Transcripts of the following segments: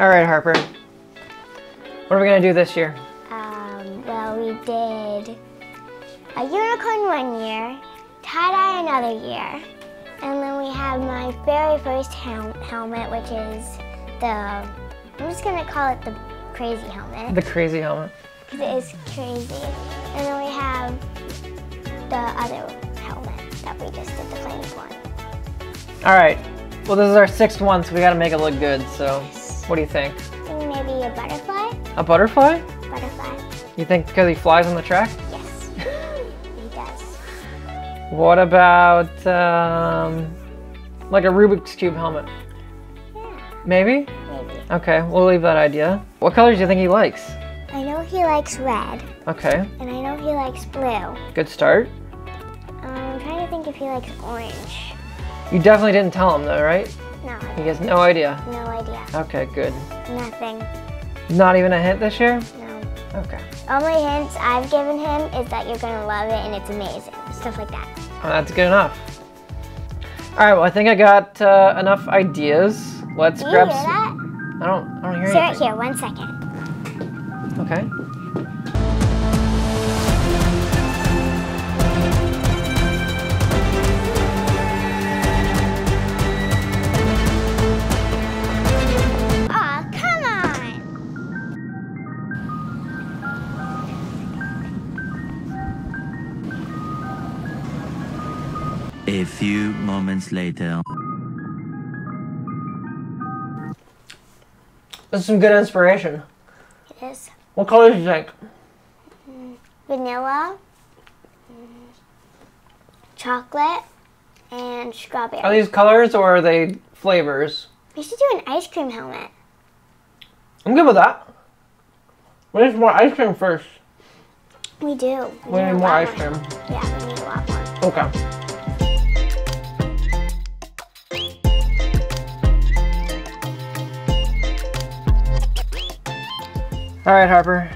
All right, Harper. What are we gonna do this year? Well, we did a unicorn one year, tie-dye another year, and then we have my very first helmet, which is the, I'm just gonna call it the crazy helmet. The crazy helmet. Because it is crazy. And then we have the other helmet that we just did, the plain one. All right. Well, this is our sixth one, so we gotta make it look good. So, what do you think? I think maybe a butterfly. A butterfly? Butterfly. You think because he flies on the track? Yes, he does. What about like a Rubik's Cube helmet? Yeah. Maybe? Maybe. Okay, we'll leave that idea. What colors do you think he likes? I know he likes red. Okay. And I know he likes blue. Good start. I'm trying to think if he likes orange. You definitely didn't tell him though, right? No. He has no idea? No idea. Okay, good. Nothing. Not even a hint this year? No. Okay. All my hints I've given him is that you're gonna love it and it's amazing. Stuff like that. Well, that's good enough. All right, well I think I got enough ideas. Let's grab some. That? I don't hear anything. Sit right here, 1 second. Okay. A few moments later. That's some good inspiration. It is. What colors do you think? Vanilla, chocolate, and strawberry. Are these colors or are they flavors? We should do an ice cream helmet. I'm good with that. We need more ice cream first. We do. We need more ice cream. Yeah, we need a lot more. Okay. All right, Harper,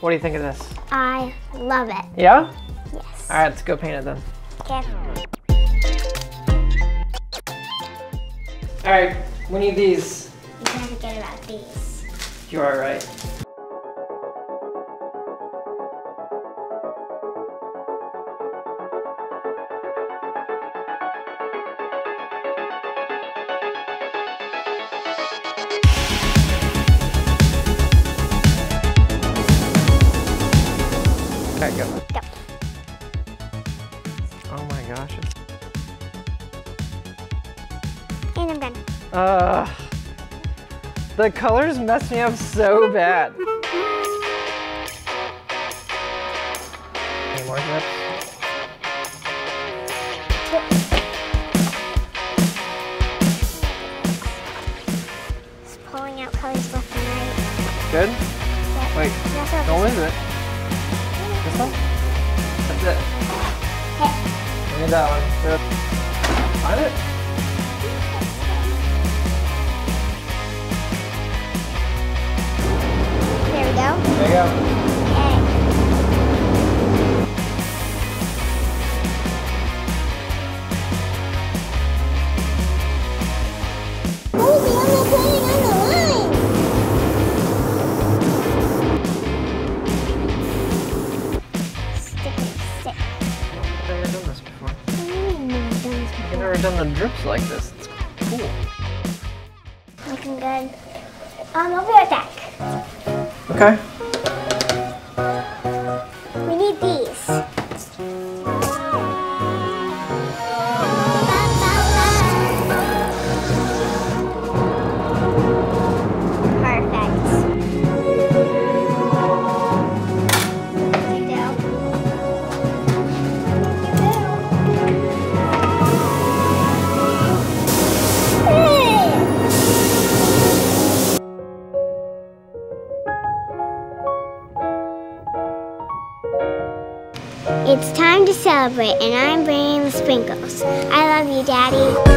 what do you think of this? I love it. Yeah? Yes. All right, let's go paint it then. Okay. All right, we need these. You can't forget about these. You are right. Go. Go. Oh my gosh. And I'm done. The colors messed me up so bad. Any more clips? Just pulling out colors left and right. Good? Yep. Wait, don't lose it. This one? That's it. Okay. Give me that one. Good. Find it. There we go. There you go. Okay. Oh, the only thing on the line. I've never done the drips like this. It's cool. Looking good. I'll be right back. Okay. We need these. It's time to celebrate, and I'm bringing the sprinkles. I love you, Daddy.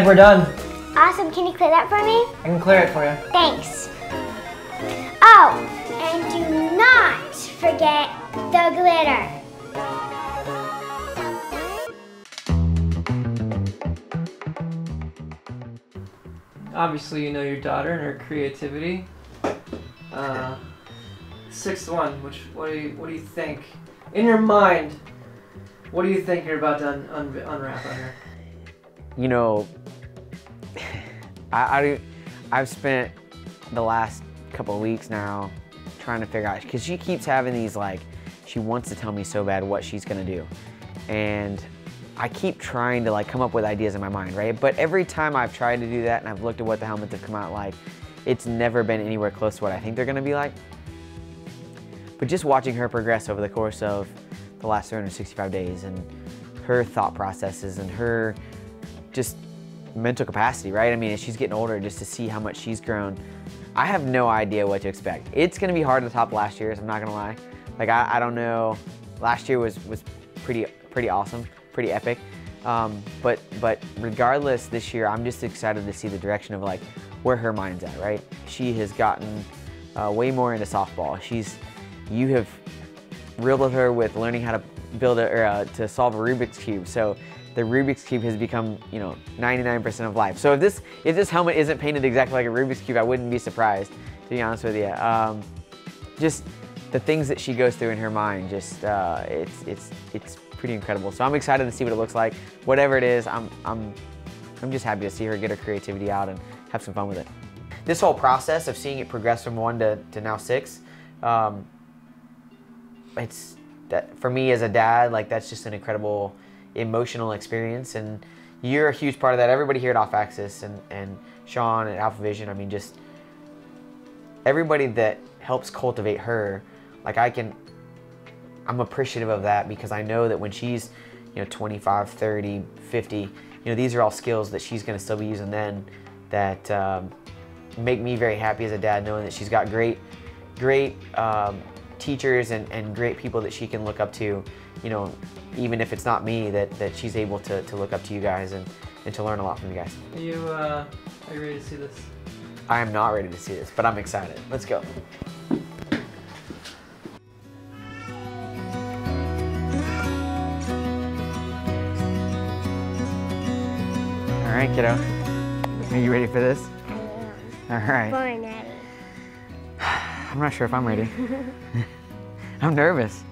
think we're done. Awesome. Can you clear that for me? I can clear it for you. Thanks. Oh, and do not forget the glitter. Obviously, you know your daughter and her creativity. Sixth one. What do you think? In your mind, what do you think you're about to unwrap on her? You know, I've spent the last couple of weeks now trying to figure out, because she keeps having these, like, she wants to tell me so bad what she's gonna do, and I keep trying to, like, come up with ideas in my mind, right? But every time I've tried to do that and I've looked at what the helmets have come out like, it's never been anywhere close to what I think they're gonna be like. But just watching her progress over the course of the last 365 days and her thought processes and her just mental capacity, right? I mean, as she's getting older, just to see how much she's grown, I have no idea what to expect. It's gonna be hard to top last year's, I'm not gonna lie. Like, I don't know, last year was pretty awesome, pretty epic. But regardless, this year, I'm just excited to see the direction of, like, where her mind's at, right? She has gotten way more into softball. You have riddled her with learning how to build to solve a Rubik's Cube. So the Rubik's Cube has become, you know, 99% of life. So if this helmet isn't painted exactly like a Rubik's Cube, I wouldn't be surprised, to be honest with you. Just the things that she goes through in her mind, just it's pretty incredible. So I'm excited to see what it looks like. Whatever it is, I'm just happy to see her get her creativity out and have some fun with it. This whole process of seeing it progress from 1 to now 6, it's that for me as a dad, like, that's just an incredible emotional experience, and you're a huge part of that. Everybody here at Off-Axis and Sean at Alpha Vision, I mean, just everybody that helps cultivate her, like, I'm appreciative of that, because I know that when she's, you know, 25, 30, 50, you know, these are all skills that she's going to still be using then that make me very happy as a dad, knowing that she's got great teachers and great people that she can look up to, you know, even if it's not me, that she's able to look up to you guys and to learn a lot from you guys. Are you ready to see this? I am not ready to see this, but I'm excited. Let's go. All right, kiddo. Are you ready for this? I am. All right. Born at it. I'm not sure if I'm ready. I'm nervous.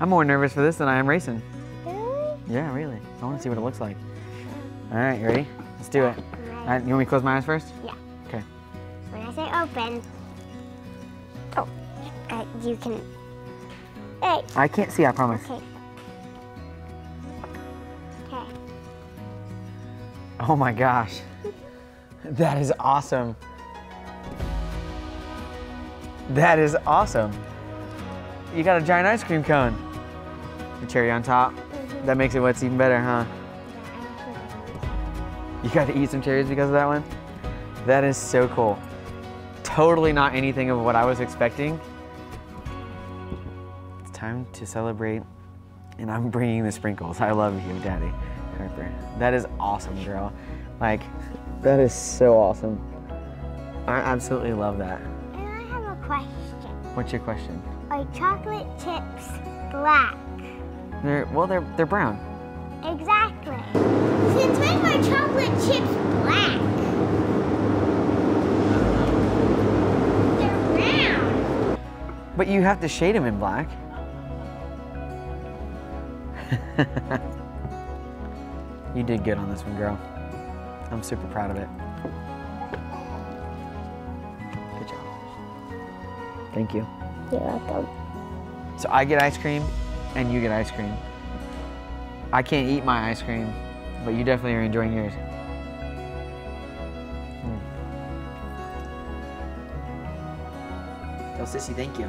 I'm more nervous for this than I am racing. Really? Yeah, really. I want to see what it looks like. All right, you ready? Let's do it. All right, you want me to close my eyes first? Yeah. Okay. When I say open, oh, you can. Hey. I can't see, I promise. Okay. Okay. Oh my gosh. That is awesome. That is awesome. You got a giant ice cream cone. The cherry on top. Mm-hmm. That makes it what's even better, huh? Yeah, you got to eat some cherries because of that one? That is so cool. Totally not anything of what I was expecting. It's time to celebrate, and I'm bringing the sprinkles. I love you, Daddy Harper. That is awesome, girl. Like, that is so awesome. I absolutely love that. Question. What's your question? Are chocolate chips black? Well, they're brown. Exactly. Since when were chocolate chips black? They're brown. But you have to shade them in black. You did good on this one, girl. I'm super proud of it. Thank you. You're welcome. So I get ice cream, and you get ice cream. I can't eat my ice cream, but you definitely are enjoying yours. Tell Sissy thank you.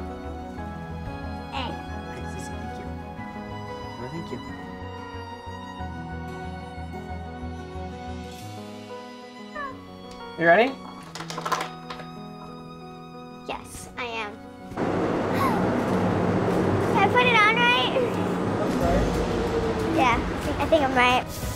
Hey. Hey, Sissy, thank you. Well, thank you. You ready? Yes, I am. Can I put it on right? Yeah, I think I'm right.